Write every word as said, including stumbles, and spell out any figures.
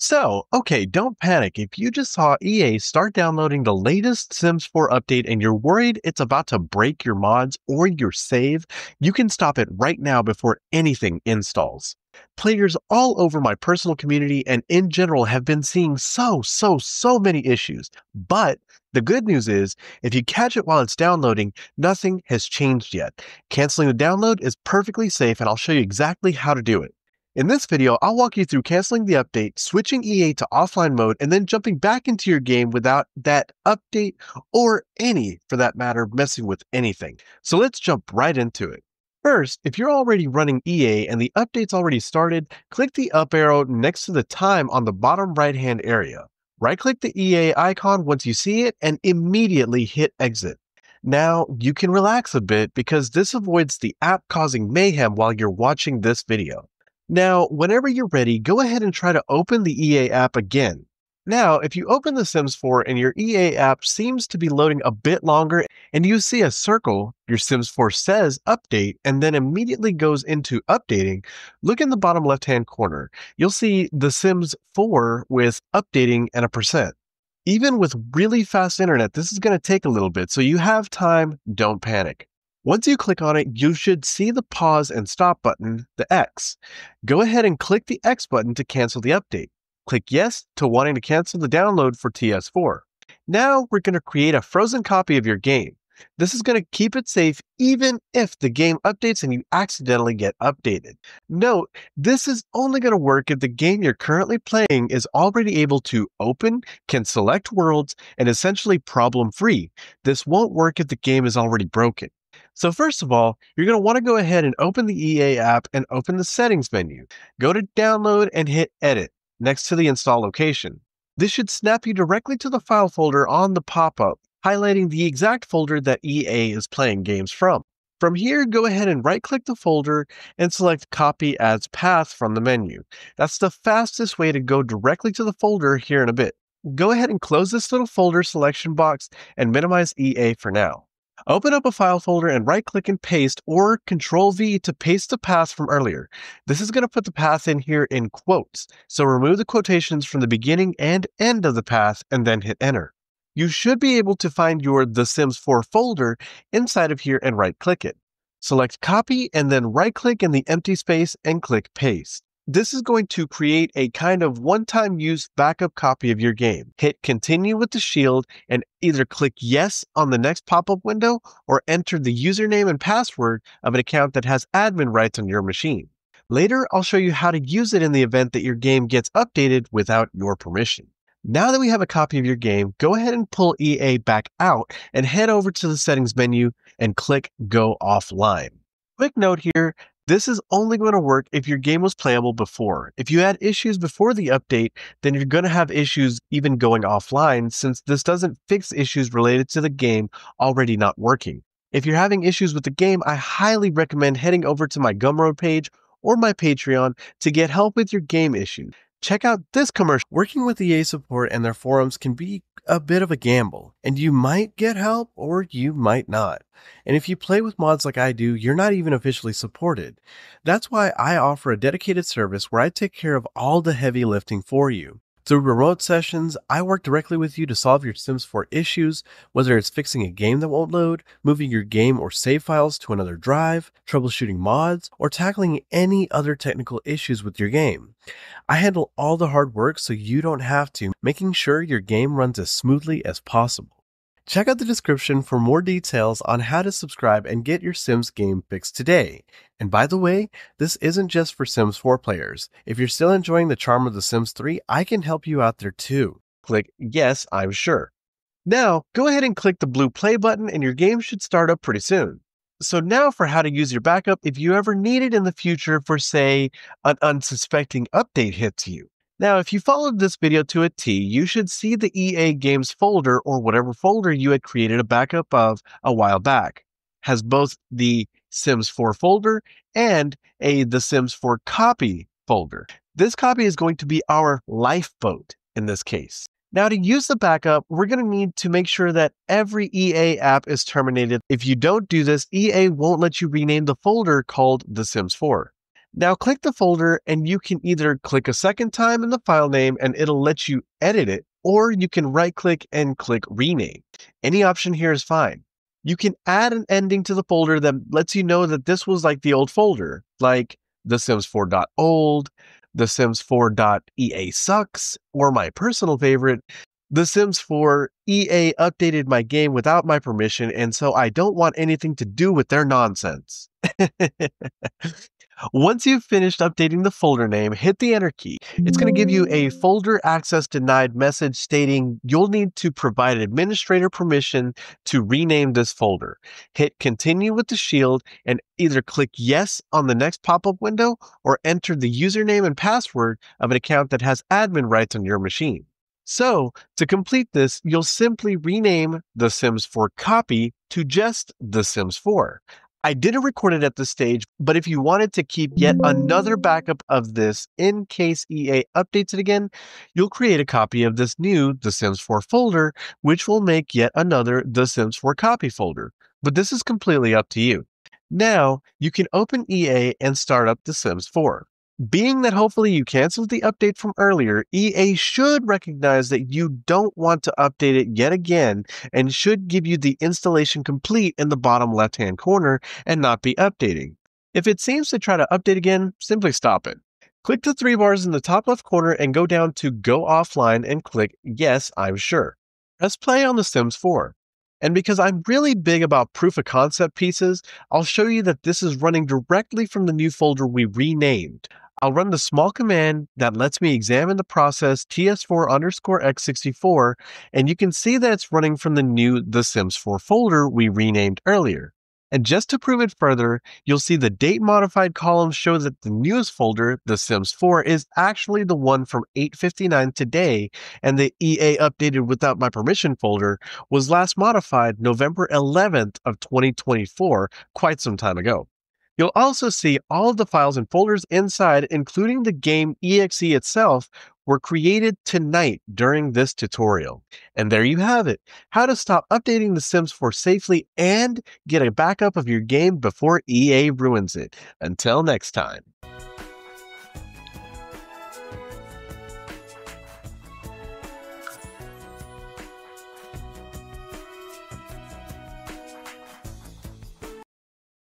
So, okay, don't panic if you just saw E A start downloading the latest Sims four update and you're worried it's about to break your mods or your save, you can stop it right now before anything installs. Players all over my personal community and in general have been seeing so, so, so many issues. But the good news is, if you catch it while it's downloading, nothing has changed yet. Canceling the download is perfectly safe and I'll show you exactly how to do it. In this video, I'll walk you through canceling the update, switching E A to offline mode, and then jumping back into your game without that update or any, for that matter, messing with anything. So let's jump right into it. First, if you're already running E A and the update's already started, click the up arrow next to the time on the bottom right-hand area. Right-click the E A icon once you see it and immediately hit exit. Now, you can relax a bit because this avoids the app causing mayhem while you're watching this video. Now, whenever you're ready, go ahead and try to open the E A app again. Now, if you open The Sims four and your E A app seems to be loading a bit longer and you see a circle, your Sims four says update and then immediately goes into updating, look in the bottom left-hand corner. You'll see The Sims four with updating and a percent. Even with really fast internet, this is going to take a little bit, so you have time, don't panic. Once you click on it, you should see the pause and stop button, the X. Go ahead and click the X button to cancel the update. Click yes to wanting to cancel the download for T S four. Now we're going to create a frozen copy of your game. This is going to keep it safe even if the game updates and you accidentally get updated. Note, this is only going to work if the game you're currently playing is already able to open, can select worlds, and essentially problem-free. This won't work if the game is already broken. So first of all, you're going to want to go ahead and open the E A app and open the settings menu. Go to download and hit edit next to the install location. This should snap you directly to the file folder on the pop-up, highlighting the exact folder that E A is playing games from. From here, go ahead and right-click the folder and select copy as path from the menu. That's the fastest way to go directly to the folder here in a bit. Go ahead and close this little folder selection box and minimize E A for now. Open up a file folder and right-click and paste or control V to paste the path from earlier. This is going to put the path in here in quotes, so remove the quotations from the beginning and end of the path and then hit enter. You should be able to find your The Sims four folder inside of here and right-click it. Select copy and then right-click in the empty space and click paste. This is going to create a kind of one-time use backup copy of your game. Hit continue with the shield and either click yes on the next pop-up window or enter the username and password of an account that has admin rights on your machine. Later, I'll show you how to use it in the event that your game gets updated without your permission. Now that we have a copy of your game, go ahead and pull E A back out and head over to the settings menu and click go offline. Quick note here. This is only going to work if your game was playable before. If you had issues before the update, then you're going to have issues even going offline since this doesn't fix issues related to the game already not working. If you're having issues with the game, I highly recommend heading over to my Gumroad page or my Patreon to get help with your game issues. Check out this commercial. Working with E A support and their forums can be a bit of a gamble, and you might get help or you might not. And if you play with mods like I do, you're not even officially supported. That's why I offer a dedicated service where I take care of all the heavy lifting for you. Through remote sessions, I work directly with you to solve your Sims four issues, whether it's fixing a game that won't load, moving your game or save files to another drive, troubleshooting mods, or tackling any other technical issues with your game. I handle all the hard work so you don't have to, making sure your game runs as smoothly as possible. Check out the description for more details on how to subscribe and get your Sims game fixed today. And by the way, this isn't just for Sims four players. If you're still enjoying the charm of The Sims three, I can help you out there too. Click yes, I'm sure. Now, go ahead and click the blue play button and your game should start up pretty soon. So now for how to use your backup if you ever need it in the future for, say, an unsuspecting update hits you. Now, if you followed this video to a T, you should see the E A Games folder or whatever folder you had created a backup of a while back. Has both the Sims four folder and a The Sims four copy folder. This copy is going to be our lifeboat in this case. Now to use the backup, we're going to need to make sure that every E A app is terminated. If you don't do this, E A won't let you rename the folder called The Sims four. Now click the folder and you can either click a second time in the file name and it'll let you edit it, or you can right click and click rename. Any option here is fine. You can add an ending to the folder that lets you know that this was like the old folder, like The Sims four dot old, The Sims four dot E A sucks, or my personal favorite, The Sims four E A updated my game without my permission, and so I don't want anything to do with their nonsense. Once you've finished updating the folder name, hit the Enter key. It's going to give you a folder access denied message stating you'll need to provide administrator permission to rename this folder. Hit continue with the shield and either click yes on the next pop-up window or enter the username and password of an account that has admin rights on your machine. So to complete this, you'll simply rename The Sims four copy to just The Sims four. I didn't record it at this stage, but if you wanted to keep yet another backup of this in case E A updates it again, you'll create a copy of this new The Sims four folder, which will make yet another The Sims four copy folder. But this is completely up to you. Now, you can open E A and start up The Sims four. Being that hopefully you canceled the update from earlier, E A should recognize that you don't want to update it yet again and should give you the installation complete in the bottom left-hand corner and not be updating. If it seems to try to update again, simply stop it. Click the three bars in the top left corner and go down to Go Offline and click Yes, I'm Sure. Press play on The Sims four. And because I'm really big about proof of concept pieces, I'll show you that this is running directly from the new folder we renamed. I'll run the small command that lets me examine the process T S four underscore x sixty-four, and you can see that it's running from the new The Sims four folder we renamed earlier. And just to prove it further, you'll see the date modified column show that the newest folder, The Sims four, is actually the one from eight fifty-nine today, and the E A updated without my permission folder was last modified November eleventh of twenty twenty-four, quite some time ago. You'll also see all of the files and folders inside, including the game E X E itself, were created tonight during this tutorial. And there you have it, how to stop updating The Sims four safely and get a backup of your game before E A ruins it. Until next time.